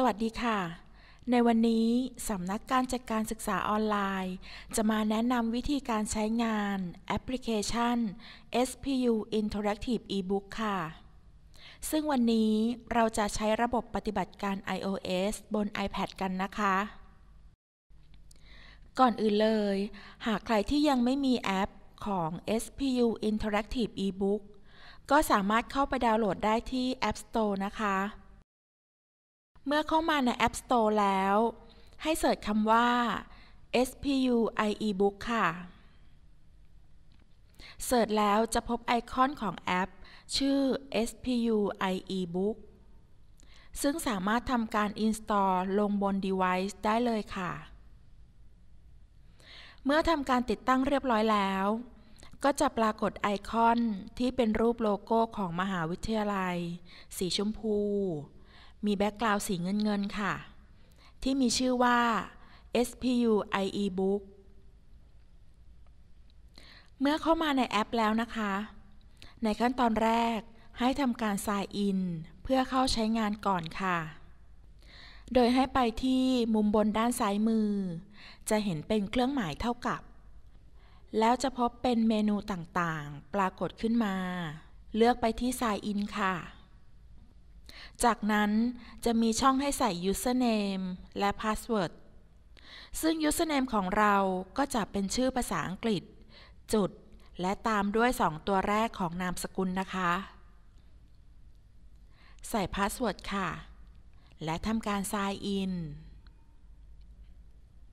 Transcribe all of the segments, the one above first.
สวัสดีค่ะในวันนี้สำนักการจัดการศึกษาออนไลน์จะมาแนะนำวิธีการใช้งานแอปพลิเคชัน SPU Interactive e-book ค่ะซึ่งวันนี้เราจะใช้ระบบปฏิบัติการ iOS บน iPad กันนะคะก่อนอื่นเลยหากใครที่ยังไม่มีแอปของ SPU Interactive e-book ก็สามารถเข้าไปดาวน์โหลดได้ที่ App Store นะคะเมื่อเข้ามาใน App Store แล้วให้เสิร์ชคำว่า SPU e-book ค่ะเสิร์ชแล้วจะพบไอคอนของแอปชื่อ SPU e-book ซึ่งสามารถทำการ install ลงบน device ได้เลยค่ะเมื่อทำการติดตั้งเรียบร้อยแล้วก็จะปรากฏไอคอนที่เป็นรูปโลโก้ของมหาวิทยาลัยสีชมพูมีแบ็กกราวด์สีเงินๆค่ะที่มีชื่อว่า SPU e-book เมื่อเข้ามาในแอปแล้วนะคะในขั้นตอนแรกให้ทำการ sign in เพื่อเข้าใช้งานก่อนค่ะโดยให้ไปที่มุมบนด้านซ้ายมือจะเห็นเป็นเครื่องหมายเท่ากับแล้วจะพบเป็นเมนูต่างๆปรากฏขึ้นมาเลือกไปที่ sign in ค่ะจากนั้นจะมีช่องให้ใส่ username และ password ซึ่ง username ของเราก็จะเป็นชื่อภาษาอังกฤษจุดและตามด้วย2ตัวแรกของนามสกุลนะคะใส่ password ค่ะและทำการ sign in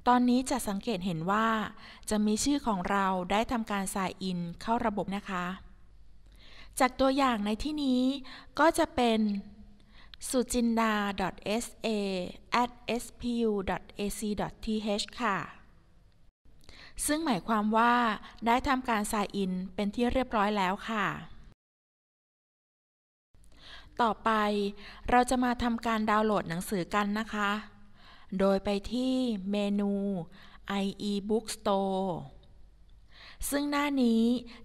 ตอนนี้จะสังเกตเห็นว่าจะมีชื่อของเราได้ทำการ sign in เข้าระบบนะคะจากตัวอย่างในที่นี้ก็จะเป็น sujinda.sa@spu.ac.th ค่ะซึ่งหมายความว่าได้ทำการ sign in เป็นที่เรียบร้อยแล้วค่ะต่อไปเราจะมาทำการดาวน์โหลดหนังสือกันนะคะโดยไปที่เมนู e-book store ซึ่งหน้านี้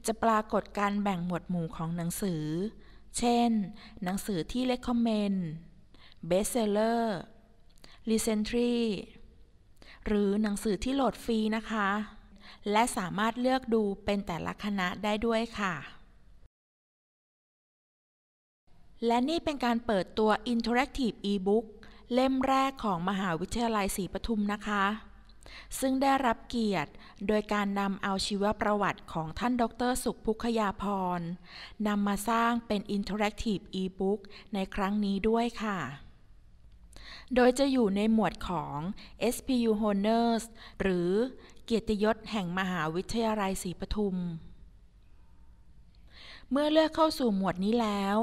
จะปรากฏการแบ่งหมวดหมู่ของหนังสือเช่นหนังสือที่ recommend bestseller recently หรือหนังสือที่โหลดฟรีนะคะและสามารถเลือกดูเป็นแต่ละคณะได้ด้วยค่ะและนี่เป็นการเปิดตัว Interactive e-book เล่มแรกของมหาวิทยาลัยศรีปทุมนะคะซึ่งได้รับเกียรติโดยการนำเอาชีวประวัติของท่านดร.สุขภุขยาภรณ์นำมาสร้างเป็น Interactive e-book ในครั้งนี้ด้วยค่ะโดยจะอยู่ในหมวดของ SPU Honors หรือเกียรติยศแห่งมหาวิทยาลัยศรีปทุมเมื่อเลือกเข้าสู่หมวดนี้แล้ว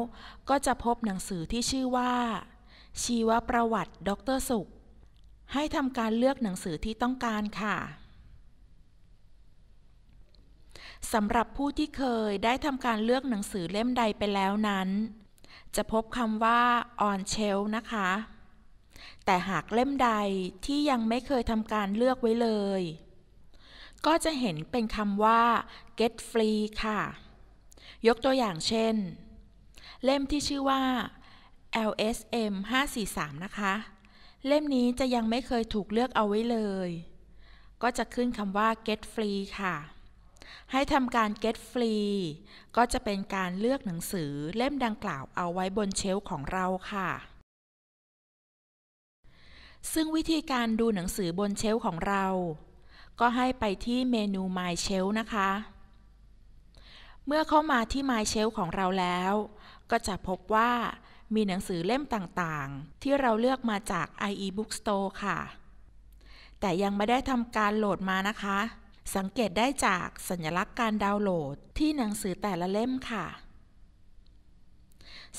ก็จะพบหนังสือที่ชื่อว่าชีวประวัติดร.สุขให้ทำการเลือกหนังสือที่ต้องการค่ะสำหรับผู้ที่เคยได้ทำการเลือกหนังสือเล่มใดไปแล้วนั้นจะพบคำว่า on shelf นะคะแต่หากเล่มใดที่ยังไม่เคยทำการเลือกไว้เลยก็จะเห็นเป็นคำว่า get free ค่ะยกตัวอย่างเช่นเล่มที่ชื่อว่า LSM 543นะคะเล่มนี้จะยังไม่เคยถูกเลือกเอาไว้เลยก็จะขึ้นคำว่า get free ค่ะให้ทำการ get free ก็จะเป็นการเลือกหนังสือเล่มดังกล่าวเอาไว้บนเชลฟ์ของเราค่ะซึ่งวิธีการดูหนังสือบนเชลฟ์ของเราก็ให้ไปที่เมนู My Shelf นะคะเมื่อเข้ามาที่ My Shelf ของเราแล้วก็จะพบว่ามีหนังสือเล่มต่างๆที่เราเลือกมาจาก e-book store ค่ะแต่ยังไม่ได้ทำการโหลดมานะคะสังเกตได้จากสัญลักษณ์การดาวน์โหลดที่หนังสือแต่ละเล่มค่ะ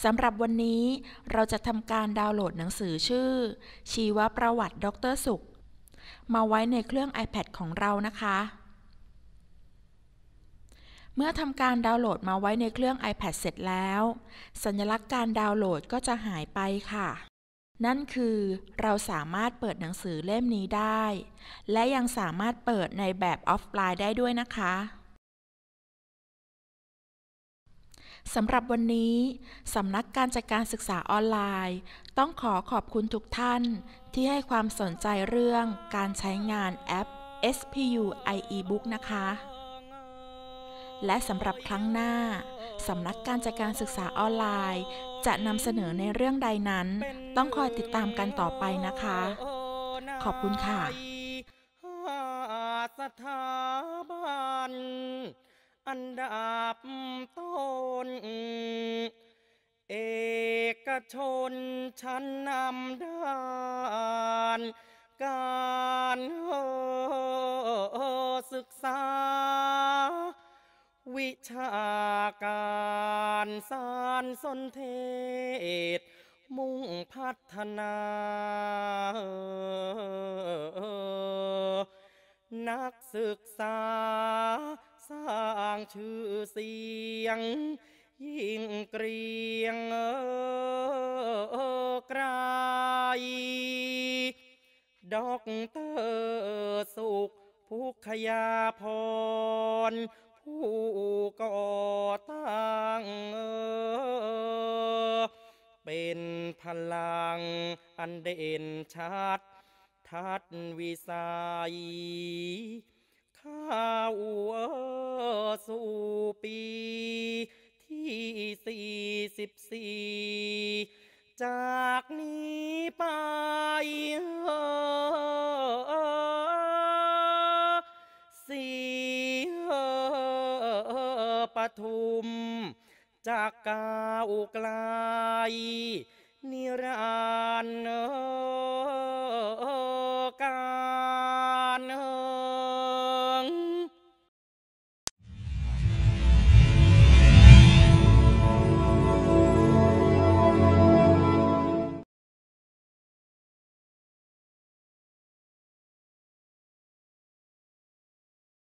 สำหรับวันนี้เราจะทำการดาวน์โหลดหนังสือชื่อชีวประวัติดร.สุขมาไว้ในเครื่อง iPad ของเรานะคะเมื่อทำการดาวน์โหลดมาไว้ในเครื่อง iPad เสร็จแล้วสัญลักษณ์การดาวน์โหลดก็จะหายไปค่ะนั่นคือเราสามารถเปิดหนังสือเล่มนี้ได้และยังสามารถเปิดในแบบออฟไลน์ได้ด้วยนะคะ สำหรับวันนี้สำนักการจัดการศึกษาออนไลน์ต้องขอบคุณทุกท่านที่ให้ความสนใจเรื่องการใช้งานแอป SPU e-book นะคะและสำหรับครั้งหน้าสำนักการจัดการศึกษาออนไลน์จะนำเสนอในเรื่องใดนั้นต้องคอยติดตามกันต่อไปนะคะขอบคุณค่ะสถาบันอันดับต้นเอกชนชั้นนำด้านการศึกษาวิชาการสารสนเทศมุ่งพัฒนานักศึกษาสร้างชื่อเสียงยิ่งเกรียงไกรด็อกเตอร์สุขภูขยาพรผู้ก่อตั้งเป็นพลังอันเด่นชัดทัดวิสัยข้าวสู่ปีที่44จากนี้ไปปทุมจากก้าวไกลนิรันดร์กาล